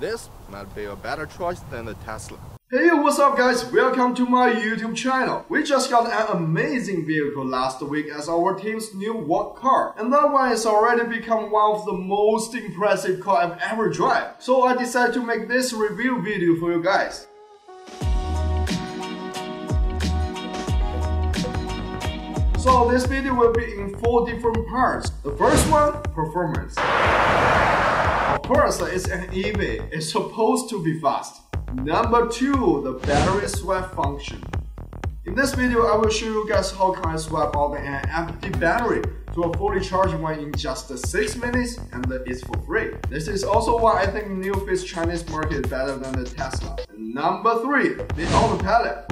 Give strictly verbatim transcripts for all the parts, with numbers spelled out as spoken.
This might be a better choice than the Tesla. Hey, what's up guys, welcome to my YouTube channel. We just got an amazing vehicle last week as our team's new work car, and that one has already become one of the most impressive car I've ever driven. So I decided to make this review video for you guys. So this video will be in four different parts. The first one, performance. Of course, it's an E V, it's supposed to be fast. Number two, the battery swap function. In this video, I will show you guys how can I swap out an empty battery to a fully charged one in just six minutes, and it's for free. This is also why I think NIO's Chinese market is better than the Tesla. Number three, the autopilot.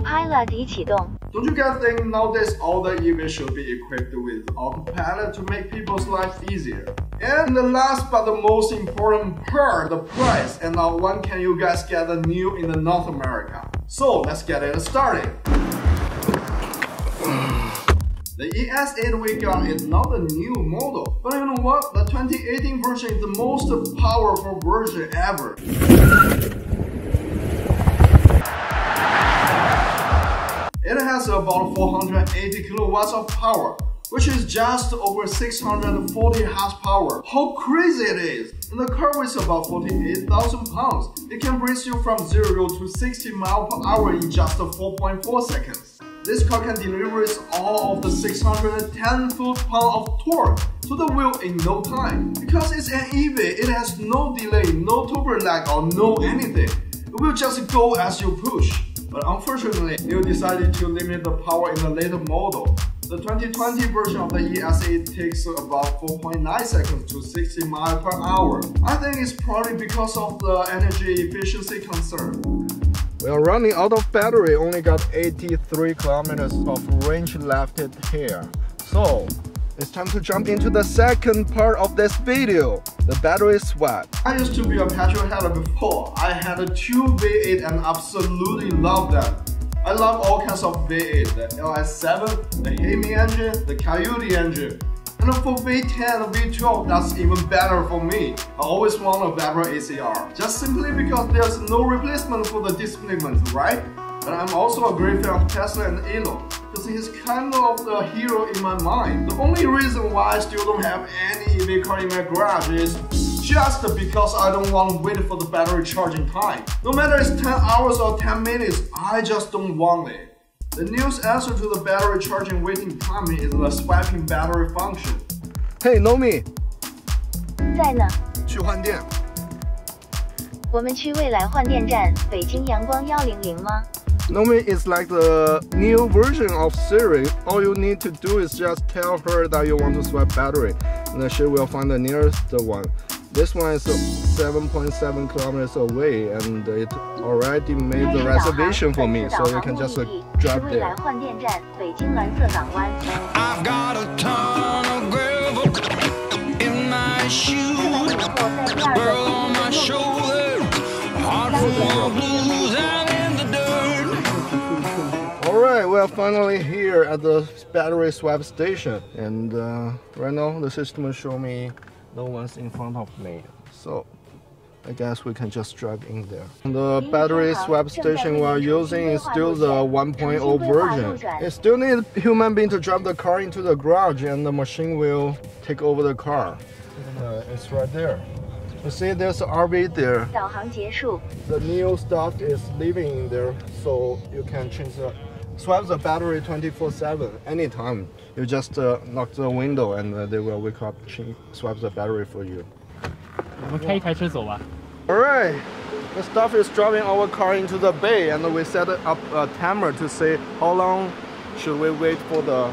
Don't you guys think nowadays all the E Vs should be equipped with autopilot to make people's life easier? And the last but the most important part, the price, and now when can you guys get the new in the North America? So let's get it started. The E S eight we got is not a new model, but you know what? The twenty eighteen version is the most powerful version ever. It has about four hundred eighty kilowatts of power, which is just over six hundred forty horsepower. How crazy it is! And the car weighs about forty-eight thousand pounds. It can bring you from zero to sixty miles per hour in just four point four seconds. This car can deliver all of the six hundred ten foot-pounds of torque to the wheel in no time. Because it's an E V, it has no delay, no turbo lag, or no anything. It will just go as you push. But unfortunately, N I O decided to limit the power in the later model. The twenty twenty version of the E S eight takes about four point nine seconds to sixty miles per hour. I think it's probably because of the energy efficiency concern. We are running out of battery, only got eighty-three kilometers of range left here. So it's time to jump into the second part of this video, the battery swap. I used to be a petrol header before. I had a two V eight and absolutely loved them. I love all kinds of V eight, the L S seven, the Hemi engine, the Coyote engine. And for V ten and V twelve, that's even better for me. I always want a Viper A C R, just simply because there's no replacement for the displacement, right? But I'm also a great fan of Tesla and Elon, because he's kind of the hero in my mind. The only reason why I still don't have any E V car in my garage is just because I don't want to wait for the battery charging time. No matter it's ten hours or ten minutes, I just don't want it. The N I O's answer to the battery charging waiting time is the swapping battery function. Hey Nomi! Where? 我们去未来换电站北京阳光one hundred吗? Nomi is like the new version of Siri. All you need to do is just tell her that you want to swap battery, and then she will find the nearest one. This one is seven point seven kilometers away, and it already made the reservation for me, so we can just uh, drop there. I've got a ton of gravel in my shoes, girl on my shoulder. Alright, we are finally here at the battery swap station, and uh, right now the system will show me no one's in front of me, so I guess we can just drive in there. And the battery swap station we are using is still the one point oh version. It still needs human being to drive the car into the garage, and the machine will take over the car. Uh, it's right there. You see, there's an R V there. The N I O stuff is living in there, so you can change the, swap the battery twenty-four seven anytime. You just uh, knock the window and uh, they will wake up, change, swap the battery for you. Alright, the staff is driving our car into the bay, and we set up a timer to say how long should we wait for the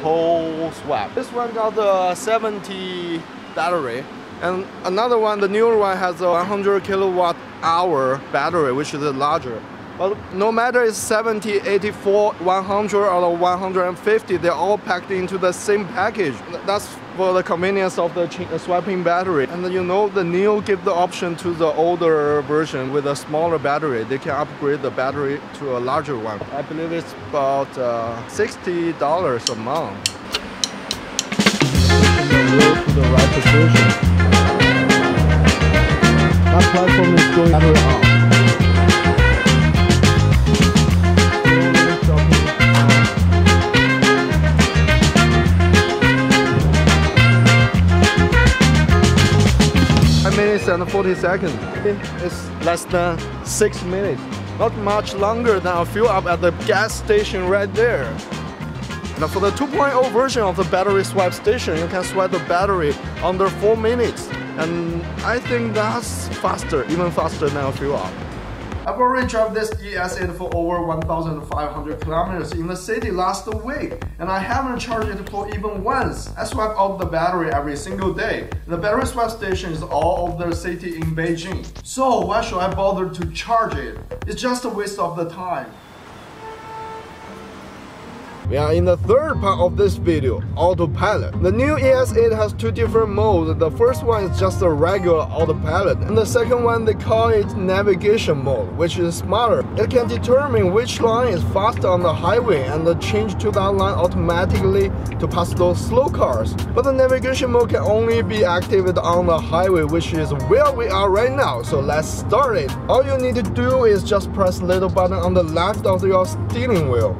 whole swap. This one got the seventy battery. And another one, the newer one, has a one hundred kilowatt hour battery, which is larger. But no matter it's seventy, eighty-four, one hundred, or one hundred fifty, they're all packed into the same package. That's for the convenience of the swapping battery. And you know, the N I O give the option to the older version with a smaller battery. They can upgrade the battery to a larger one. I believe it's about uh, sixty dollars a month. To the right position. That platform is going to up. ten minutes and forty seconds. It's less than six minutes. Not much longer than a fill up at the gas station right there. Now for the two point oh version of the battery swap station, you can swipe the battery under four minutes. And I think that's faster, even faster than a fill up. I've already driven this E S eight for over one thousand five hundred kilometers in the city last week, and I haven't charged it for even once. I swipe out the battery every single day. The battery swap station is all over the city in Beijing, so why should I bother to charge it? It's just a waste of the time. We are in the third part of this video, autopilot. The new E S eight has two different modes. The first one is just a regular autopilot, and the second one they call it navigation mode, which is smarter. It can determine which line is faster on the highway and change to that line automatically to pass those slow cars. But the navigation mode can only be activated on the highway, which is where we are right now. So let's start it. All you need to do is just press the little button on the left of your steering wheel.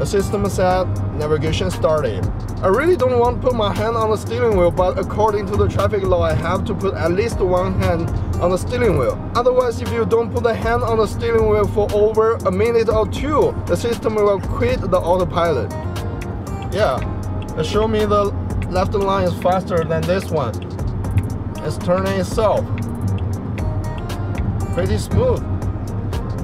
The system said navigation started. I really don't want to put my hand on the steering wheel, but according to the traffic law, I have to put at least one hand on the steering wheel. Otherwise, if you don't put a hand on the steering wheel for over a minute or two, the system will quit the autopilot. Yeah, it showed me the left line is faster than this one. It's turning itself. Pretty smooth.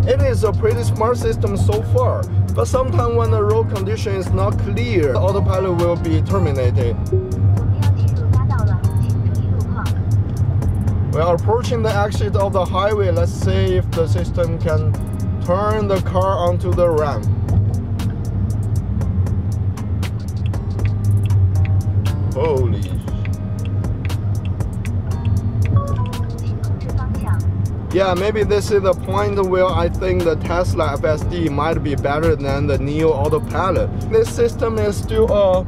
It is a pretty smart system so far. But sometimes when the road condition is not clear, the autopilot will be terminated. We are approaching the exit of the highway. Let's see if the system can turn the car onto the ramp. Holy. Yeah, maybe this is the point where I think the Tesla F S D might be better than the N I O Autopilot. This system is still a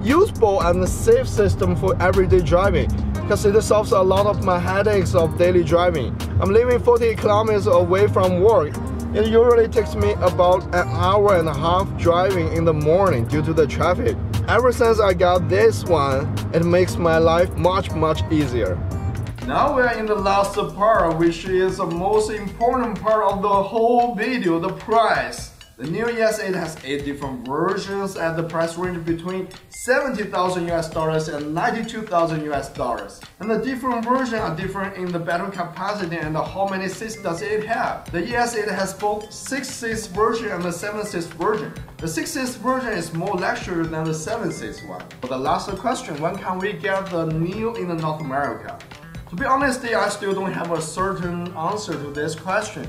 useful and safe system for everyday driving, because it solves a lot of my headaches of daily driving. I'm living forty kilometers away from work. It usually takes me about an hour and a half driving in the morning due to the traffic. Ever since I got this one, it makes my life much, much easier. Now we are in the last part, which is the most important part of the whole video, the price. The new E S eight has eight different versions at the price range between seventy thousand US dollars and ninety-two thousand US dollars. And the different versions are different in the battery capacity and how many seats does it have. The E S eight has both six seats version and the seven seats version. The six seats version is more luxury than the seven seats one. For the last question, when can we get the N I O in North America? To be honest, I still don't have a certain answer to this question,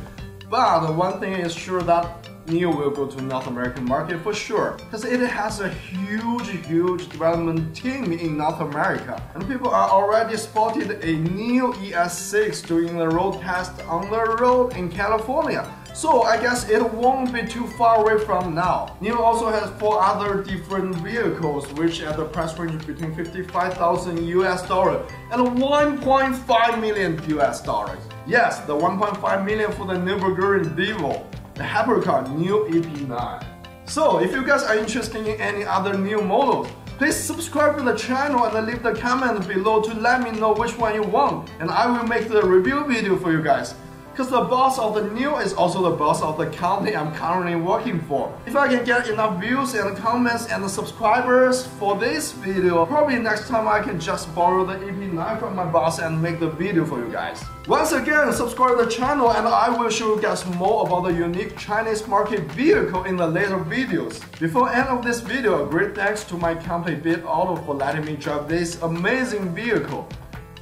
but one thing is sure that N I O will go to North American market for sure, because it has a huge, huge development team in North America, and people are already spotted a N I O E S six doing the road test on the road in California. So I guess it won't be too far away from now. N I O also has four other different vehicles, which at the price range between fifty-five thousand US dollars and one point five million US dollars. Yes, the one point five million for the Nürburgring Vivo, the hypercar N I O E P nine. So if you guys are interested in any other N I O models, please subscribe to the channel and leave the comment below to let me know which one you want, and I will make the review video for you guys. Because the boss of the N I O is also the boss of the company I'm currently working for. If I can get enough views and comments and subscribers for this video, probably next time I can just borrow the E P nine from my boss and make the video for you guys. Once again, subscribe to the channel and I will show you guys more about the unique Chinese market vehicle in the later videos. Before end of this video, a great thanks to my company BitAuto for letting me drive this amazing vehicle.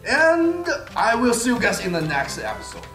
And I will see you guys in the next episode.